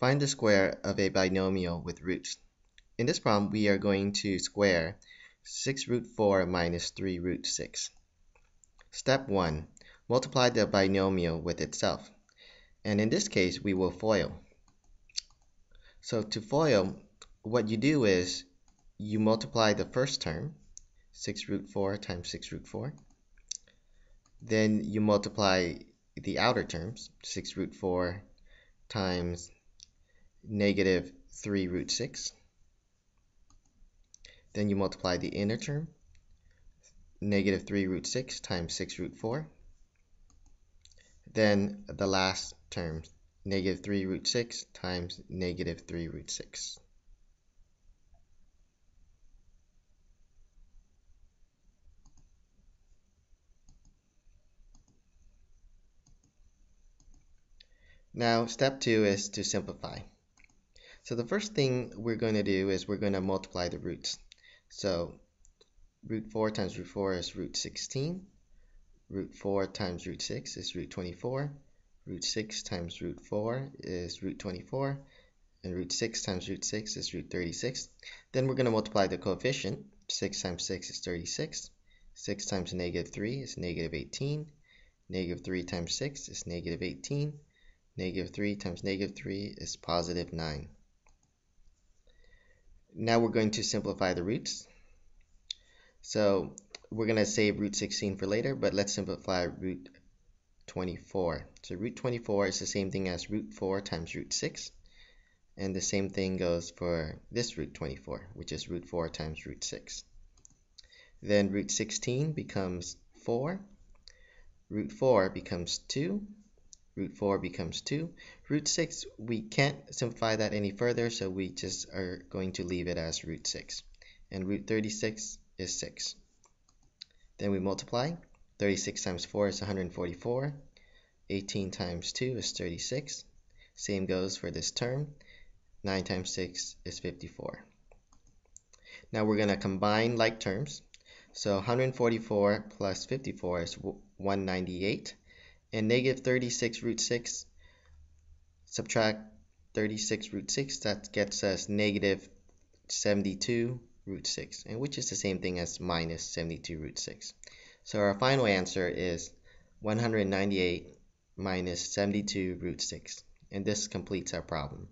Find the square of a binomial with roots. In this problem, we are going to square 6 root 4 minus 3 root 6. Step 1. Multiply the binomial with itself. And in this case, we will FOIL. So to FOIL, what you do is you multiply the first term, 6 root 4 times 6 root 4. Then you multiply the outer terms, 6 root 4 times negative 3 root 6. Then you multiply the inner term, negative 3 root 6 times 6 root 4. Then the last term, negative 3 root 6 times negative 3 root 6. Now, step 2 is to simplify. So the first thing we're going to do is we're going to multiply the roots. So root 4 times root 4 is root 16. Root 4 times root 6 is root 24. Root 6 times root 4 is root 24. And root 6 times root 6 is root 36. Then we're going to multiply the coefficient. 6 times 6 is 36. 6 times negative 3 is negative 18. Negative 3 times 6 is negative 18. Negative 3 times negative 3 is positive 9. Now we're going to simplify the roots. So we're going to save root 16 for later, but let's simplify root 24. So root 24 is the same thing as root 4 times root 6. And the same thing goes for this root 24, which is root 4 times root 6. Then root 16 becomes 4. Root 4 becomes 2. Root 4 becomes 2. Root 6, we can't simplify that any further, so we just are going to leave it as root 6. And root 36 is 6. Then we multiply. 36 times 4 is 144. 18 times 2 is 36. Same goes for this term. 9 times 6 is 54. Now we're going to combine like terms. So 144 plus 54 is 198. And negative 36 root 6, subtract 36 root 6, that gets us negative 72 root 6, and which is the same thing as minus 72 root 6. So our final answer is 198 minus 72 root 6, and this completes our problem.